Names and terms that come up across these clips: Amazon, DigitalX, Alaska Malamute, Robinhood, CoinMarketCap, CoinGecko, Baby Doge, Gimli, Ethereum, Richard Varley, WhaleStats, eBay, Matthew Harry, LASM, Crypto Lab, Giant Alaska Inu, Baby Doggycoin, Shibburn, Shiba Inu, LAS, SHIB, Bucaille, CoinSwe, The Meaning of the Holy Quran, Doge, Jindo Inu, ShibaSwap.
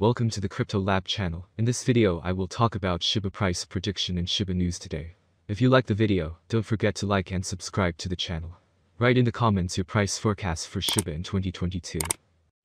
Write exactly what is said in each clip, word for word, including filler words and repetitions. Welcome to the Crypto Lab channel. In this video, I will talk about Shiba price prediction and Shiba news today. If you like the video, don't forget to like and subscribe to the channel. Write in the comments your price forecast for Shiba in twenty twenty-two.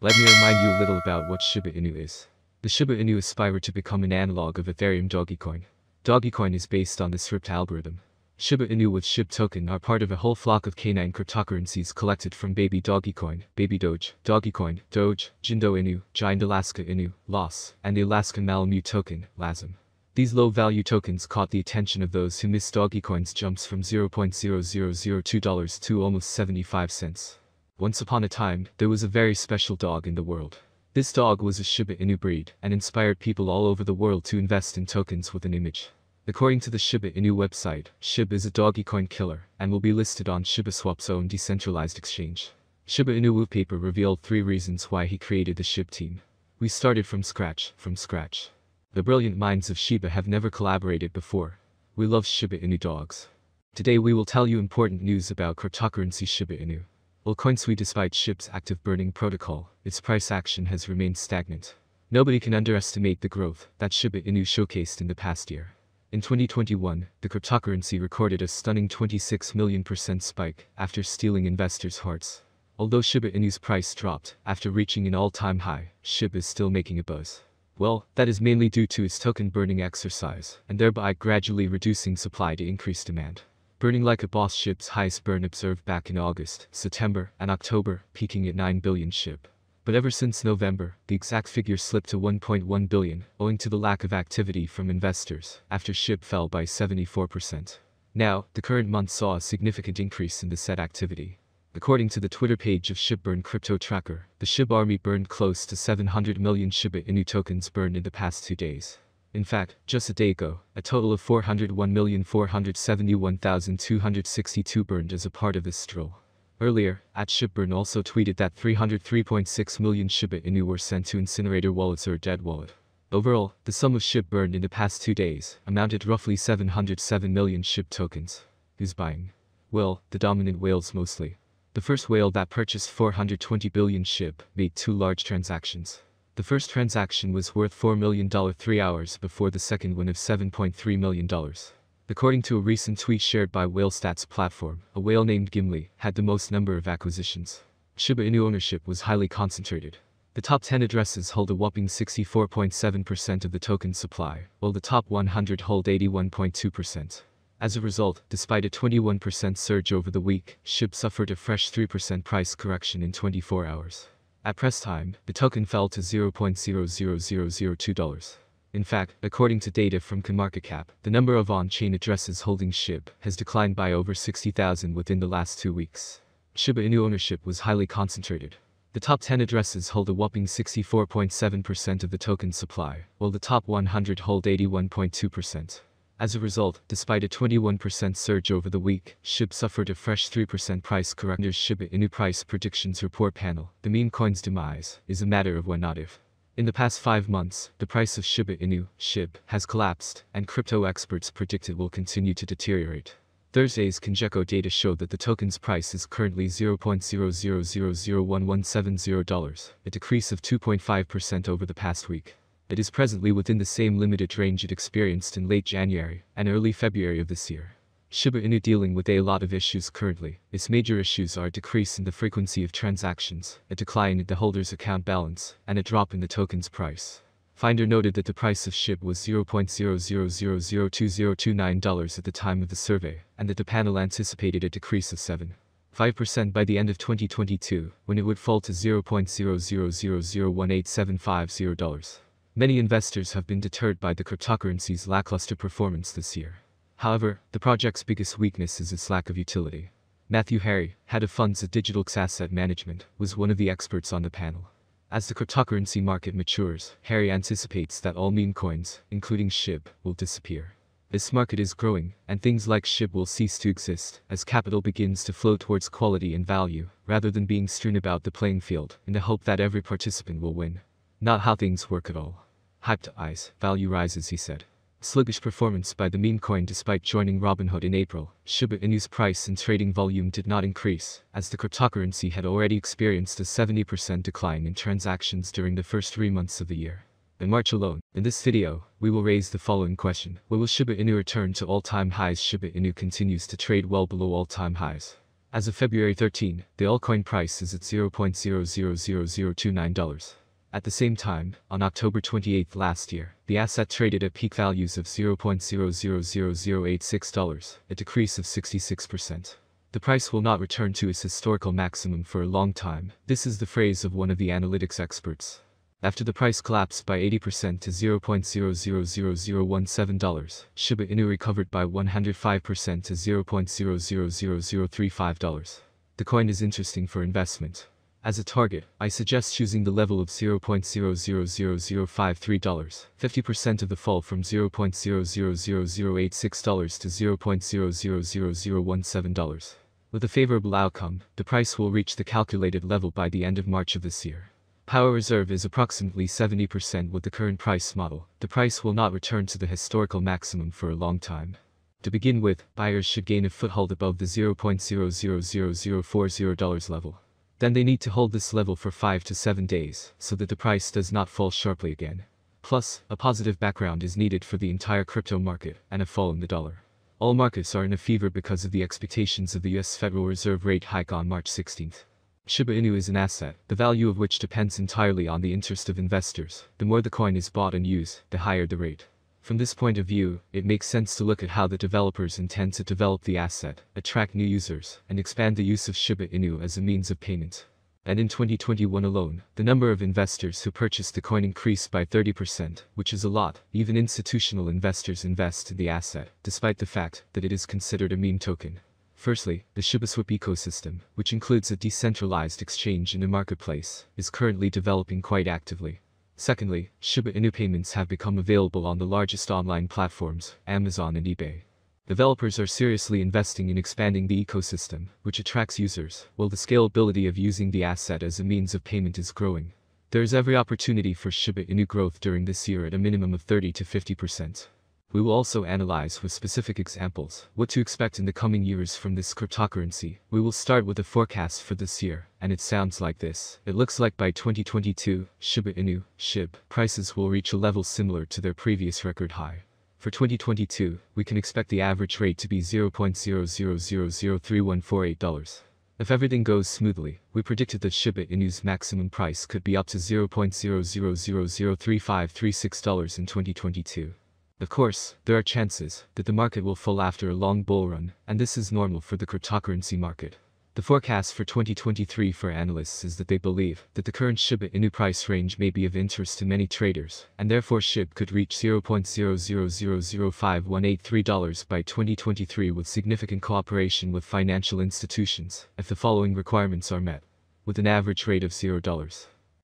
Let me remind you a little about what Shiba Inu is. The Shiba Inu aspire to become an analog of Ethereum Doggycoin. Doggycoin is based on the S R I B algorithm. Shiba Inu with S H I B token are part of a whole flock of canine cryptocurrencies collected from Baby Doggycoin, Baby Doge, Doggycoin, Doge, Jindo Inu, Giant Alaska Inu, L A S, and the Alaska Malamute token, L A S M. These low-value tokens caught the attention of those who missed Doggycoin's jumps from zero point zero zero zero two dollars to almost seventy-five cents. Once upon a time, there was a very special dog in the world. This dog was a Shiba Inu breed and inspired people all over the world to invest in tokens with an image. According to the Shiba Inu website, S H I B is a Doggycoin killer and will be listed on ShibaSwap's own decentralized exchange. Shiba Inu paper revealed three reasons why he created the S H I B team. We started from scratch, from scratch. The brilliant minds of Shiba have never collaborated before. We love Shiba Inu dogs. Today we will tell you important news about cryptocurrency Shiba Inu. Well, CoinSwe, despite S H I B's active burning protocol, its price action has remained stagnant. Nobody can underestimate the growth that Shiba Inu showcased in the past year. In twenty twenty-one, the cryptocurrency recorded a stunning twenty-six million percent spike after stealing investors' hearts. Although Shiba Inu's price dropped after reaching an all-time high, S H I B is still making a buzz. Well, that is mainly due to its token burning exercise and thereby gradually reducing supply to increase demand. Burning like a boss, S H I B's highest burn observed back in August, September, and October, peaking at nine billion S H I B. But ever since November, the exact figure slipped to one point one billion, owing to the lack of activity from investors, after S H I B fell by seventy-four percent. Now, the current month saw a significant increase in the said activity. According to the Twitter page of Shibburn Crypto Tracker, the S H I B army burned close to seven hundred million Shiba Inu tokens burned in the past two days. In fact, just a day ago, a total of four hundred one million four hundred seventy-one thousand two hundred sixty-two burned as a part of this stroll. Earlier, at Shibburn also tweeted that three hundred three point six million Shiba Inu were sent to incinerator wallets or dead wallet. Overall, the sum of S H I B burned in the past two days amounted roughly seven hundred seven million S H I B tokens. Who's buying? Well, the dominant whales mostly. The first whale that purchased four hundred twenty billion S H I B made two large transactions. The first transaction was worth four million dollars three hours before the second one of seven point three million dollars. According to a recent tweet shared by WhaleStats platform, a whale named Gimli had the most number of acquisitions. Shiba Inu ownership was highly concentrated. The top ten addresses hold a whopping sixty-four point seven percent of the token supply, while the top one hundred hold eighty-one point two percent. As a result, despite a twenty-one percent surge over the week, S H I B suffered a fresh three percent price correction in twenty-four hours. At press time, the token fell to zero point zero zero zero zero two dollars. In fact, according to data from CoinMarketCap, the number of on-chain addresses holding S H I B has declined by over sixty thousand within the last two weeks. Shiba Inu ownership was highly concentrated. The top ten addresses hold a whopping sixty-four point seven percent of the token supply, while the top one hundred hold eighty-one point two percent. As a result, despite a twenty-one percent surge over the week, S H I B suffered a fresh three percent price correction. Shiba Inu price predictions report panel, the meme coin's demise is a matter of when, not if. In the past five months, the price of Shiba Inu, S H I B, has collapsed, and crypto experts predict it will continue to deteriorate. Thursday's CoinGecko data show that the token's price is currently zero point zero zero zero zero one one seven zero dollars, a decrease of two point five percent over the past week. It is presently within the same limited range it experienced in late January and early February of this year. Shiba Inu dealing with a lot of issues currently. Its major issues are a decrease in the frequency of transactions, a decline in the holder's account balance, and a drop in the token's price. Finder noted that the price of S H I B was zero point zero zero zero zero two zero two nine dollars at the time of the survey, and that the panel anticipated a decrease of seven point five percent by the end of twenty twenty-two, when it would fall to zero point zero zero zero zero one eight seven five zero dollars. Many investors have been deterred by the cryptocurrency's lackluster performance this year. However, the project's biggest weakness is its lack of utility. Matthew Harry, head of funds at DigitalX Asset Management, was one of the experts on the panel. As the cryptocurrency market matures, Harry anticipates that all meme coins, including S H I B, will disappear. This market is growing, and things like S H I B will cease to exist as capital begins to flow towards quality and value, rather than being strewn about the playing field in the hope that every participant will win. Not how things work at all. Hype to eyes, value rises, he said. Sluggish performance by the meme coin despite joining Robinhood in April, Shiba Inu's price and trading volume did not increase, as the cryptocurrency had already experienced a seventy percent decline in transactions during the first three months of the year. in March alone. In this video, we will raise the following question. When will Shiba Inu return to all-time highs? Shiba Inu continues to trade well below all-time highs. As of February thirteenth, the altcoin price is at zero point zero zero zero zero two nine dollars. At the same time, on October twenty-eighth last year, the asset traded at peak values of zero point zero zero zero zero eight six dollars, a decrease of sixty-six percent. The price will not return to its historical maximum for a long time. This is the phrase of one of the analytics experts. After the price collapsed by eighty percent to zero point zero zero zero zero one seven dollars, Shiba Inu recovered by one hundred five percent to zero point zero zero zero zero three five dollars. The coin is interesting for investment. As a target, I suggest choosing the level of zero point zero zero zero zero five three dollars, fifty percent of the fall from zero point zero zero zero zero eight six dollars to zero point zero zero zero zero one seven dollars. With a favorable outcome, the price will reach the calculated level by the end of March of this year. Power reserve is approximately seventy percent with the current price model. The price will not return to the historical maximum for a long time. To begin with, buyers should gain a foothold above the zero point zero zero zero zero four zero dollars level. Then they need to hold this level for five to seven days, so that the price does not fall sharply again. Plus, a positive background is needed for the entire crypto market, and a fall in the dollar. All markets are in a fever because of the expectations of the U S Federal Reserve rate hike on March sixteenth. Shiba Inu is an asset, the value of which depends entirely on the interest of investors. The more the coin is bought and used, the higher the rate. From this point of view, it makes sense to look at how the developers intend to develop the asset, attract new users, and expand the use of Shiba Inu as a means of payment. And in twenty twenty-one alone, the number of investors who purchased the coin increased by thirty percent, which is a lot. Even institutional investors invest in the asset, despite the fact that it is considered a meme token. Firstly, the ShibaSwap ecosystem, which includes a decentralized exchange and a marketplace, is currently developing quite actively. Secondly, Shiba Inu payments have become available on the largest online platforms, Amazon and eBay. Developers are seriously investing in expanding the ecosystem, which attracts users, while the scalability of using the asset as a means of payment is growing. There is every opportunity for Shiba Inu growth during this year at a minimum of thirty to fifty percent. We will also analyze with specific examples what to expect in the coming years from this cryptocurrency. We will start with a forecast for this year, and it sounds like this. It looks like by twenty twenty-two, Shiba Inu, S H I B, prices will reach a level similar to their previous record high. For twenty twenty-two, we can expect the average rate to be zero point zero zero zero zero three one four eight dollars. If everything goes smoothly, we predicted that Shiba Inu's maximum price could be up to zero point zero zero zero zero three five three six dollars in twenty twenty-two. Of course, there are chances that the market will fall after a long bull run, and this is normal for the cryptocurrency market. The forecast for twenty twenty-three for analysts is that they believe that the current Shiba Inu price range may be of interest to many traders, and therefore S H I B could reach zero point zero zero zero zero five one eight three dollars by twenty twenty-three with significant cooperation with financial institutions, if the following requirements are met. With an average rate of zero point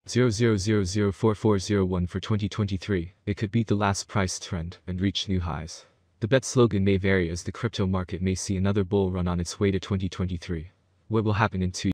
zero zero zero zero four four zero one for twenty twenty-three, it could beat the last price trend and reach new highs. The bet slogan may vary as the crypto market may see another bull run on its way to twenty twenty-three. What will happen in two years?